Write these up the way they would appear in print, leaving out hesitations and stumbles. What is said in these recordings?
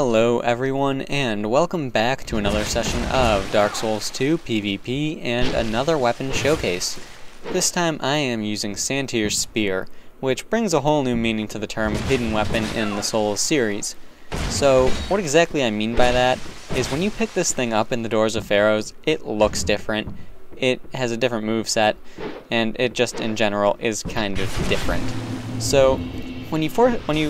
Hello everyone, and welcome back to another session of Dark Souls 2 PvP and another weapon showcase. This time I am using Santier's Spear, which brings a whole new meaning to the term hidden weapon in the Souls series. So what exactly I mean by that is when you pick this thing up in the Doors of Pharaohs, it looks different, it has a different moveset, and it just in general is kind of different. So when you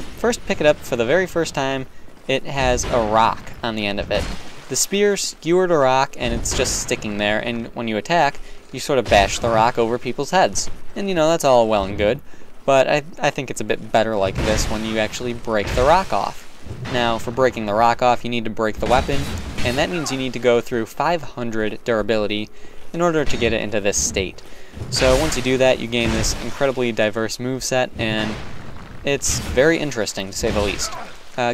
first pick it up for the very first time, it has a rock on the end of it. The spear skewered a rock and it's just sticking there, and when you attack, you sort of bash the rock over people's heads. And you know, that's all well and good, but I think it's a bit better like this when you actually break the rock off. Now, for breaking the rock off, you need to break the weapon, and that means you need to go through 500 durability in order to get it into this state. So once you do that, you gain this incredibly diverse moveset, and it's very interesting to say the least.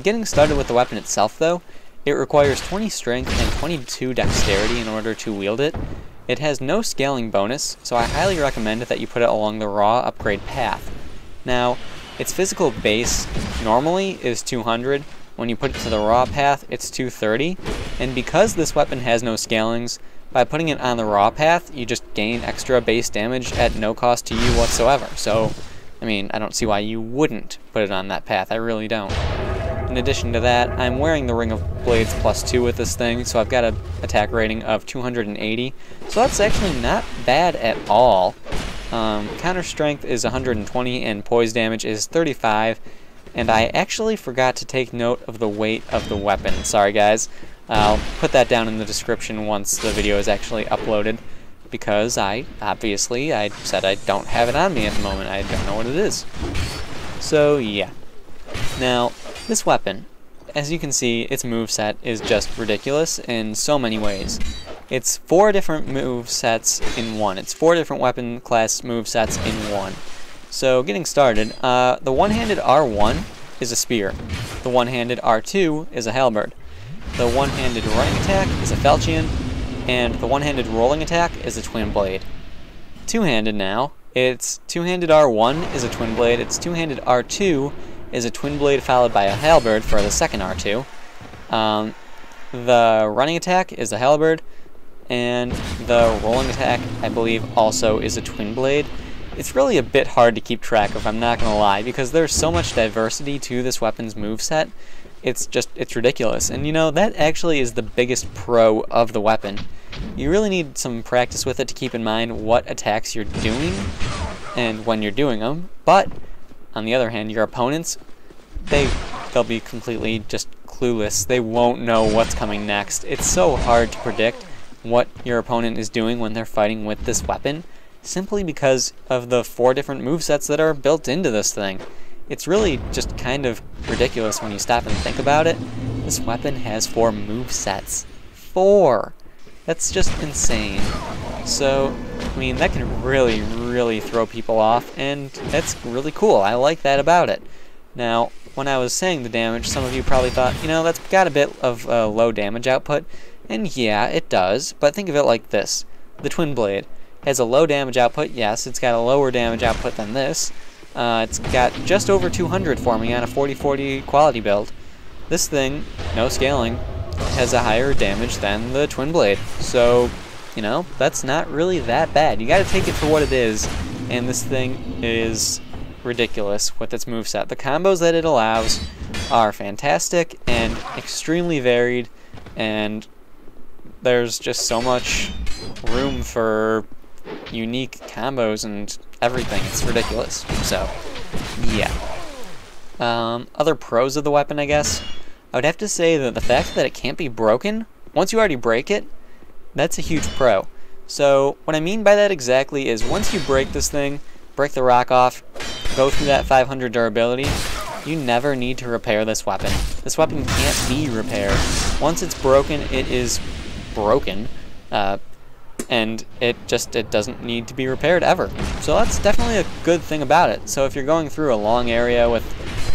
Getting started with the weapon itself though, it requires 20 strength and 22 dexterity in order to wield it. It has no scaling bonus, so I highly recommend that you put it along the raw upgrade path. Now, its physical base normally is 200, when you put it to the raw path it's 230, and because this weapon has no scalings, by putting it on the raw path you just gain extra base damage at no cost to you whatsoever, so I mean, I don't see why you wouldn't put it on that path, I really don't. In addition to that, I'm wearing the Ring of Blades plus 2 with this thing, so I've got an attack rating of 280, so that's actually not bad at all. Counter strength is 120 and poise damage is 35, and I actually forgot to take note of the weight of the weapon. Sorry guys, I'll put that down in the description once the video is actually uploaded, because I said I don't have it on me at the moment, I don't know what it is. So yeah. Now, this weapon, as you can see, its moveset is just ridiculous in so many ways. It's 4 different movesets in one. It's 4 different weapon class movesets in one. So getting started, the one-handed R1 is a spear. The one-handed R2 is a halberd. The one-handed running attack is a falchion. And the one-handed rolling attack is a twin blade. Two-handed now, it's two-handed R1 is a twin blade. It's two-handed R2 is a twin blade followed by a halberd for the second R2. The running attack is a halberd, and the rolling attack, I believe, also is a twin blade. It's really a bit hard to keep track of, I'm not gonna lie, because there's so much diversity to this weapon's moveset, it's ridiculous. And you know, that actually is the biggest pro of the weapon. You really need some practice with it to keep in mind what attacks you're doing and when you're doing them, but on the other hand, your opponents, they'll be completely just clueless. They won't know what's coming next. It's so hard to predict what your opponent is doing when they're fighting with this weapon, simply because of the 4 different movesets that are built into this thing. It's really just kind of ridiculous when you stop and think about it. This weapon has 4 movesets. 4! That's just insane. So, I mean, that can really, really throw people off, and that's really cool. I like that about it. Now, when I was saying the damage, some of you probably thought, you know, that's got a bit of low damage output, and yeah, it does, but think of it like this. The Twin Blade has a low damage output, yes, it's got a lower damage output than this. It's got just over 200 for me on a 40-40 quality build. This thing, no scaling, has a higher damage than the Twin Blade, so you know, that's not really that bad. You gotta take it for what it is, and this thing is ridiculous with its moveset. The combos that it allows are fantastic and extremely varied, and there's just so much room for unique combos and everything. It's ridiculous. So, yeah. Other pros of the weapon, I guess. I would have to say that the fact that it can't be broken, once you already break it, that's a huge pro. So what I mean by that exactly is once you break this thing, break the rock off, go through that 500 durability, you never need to repair this weapon. This weapon can't be repaired. Once it's broken, it is broken, and it doesn't need to be repaired ever. So that's definitely a good thing about it. So if you're going through a long area with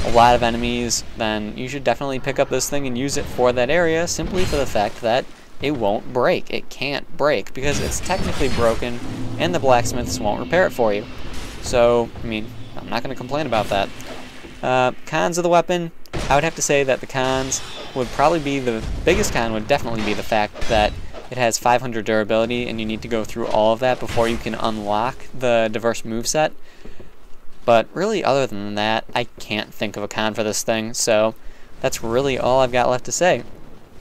a lot of enemies, then you should definitely pick up this thing and use it for that area, simply for the fact that it won't break. It can't break because it's technically broken and the blacksmiths won't repair it for you. So, I mean, I'm not going to complain about that. Cons of the weapon, I would have to say that the cons would probably be, the biggest con would definitely be the fact that it has 500 durability and you need to go through all of that before you can unlock the diverse moveset. But really, other than that, I can't think of a con for this thing, so that's really all I've got left to say.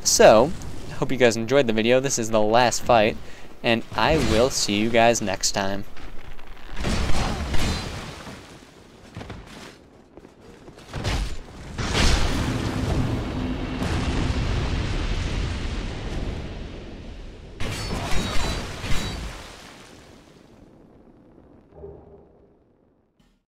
So, hope you guys enjoyed the video. This is the last fight, and I will see you guys next time.